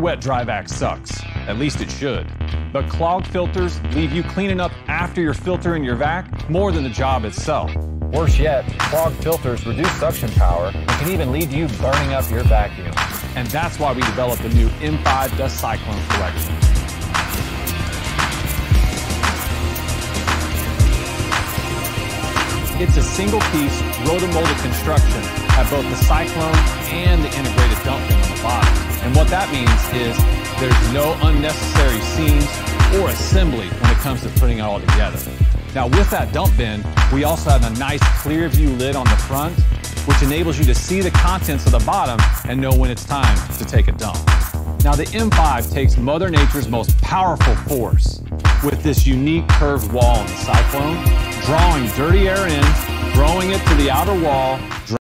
wet drive axe sucks. At least it should. But clogged filters leave you cleaning up after your filter and your vac more than the job itself. Worse yet, clogged filters reduce suction power and can even lead to you burning up your vacuum. And that's why we developed the new M5 Dust Cyclone Collection. It's a single-piece, rotor-molded construction at both the Cyclone and the integrated dump bin on the bottom. And what that means is there's no unnecessary seams or assembly when it comes to putting it all together. Now, with that dump bin, we also have a nice clear view lid on the front, which enables you to see the contents of the bottom and know when it's time to take a dump. Now, the M5 takes Mother Nature's most powerful force with this unique curved wall on the Cyclone, drawing dirty air in, throwing it to the outer wall,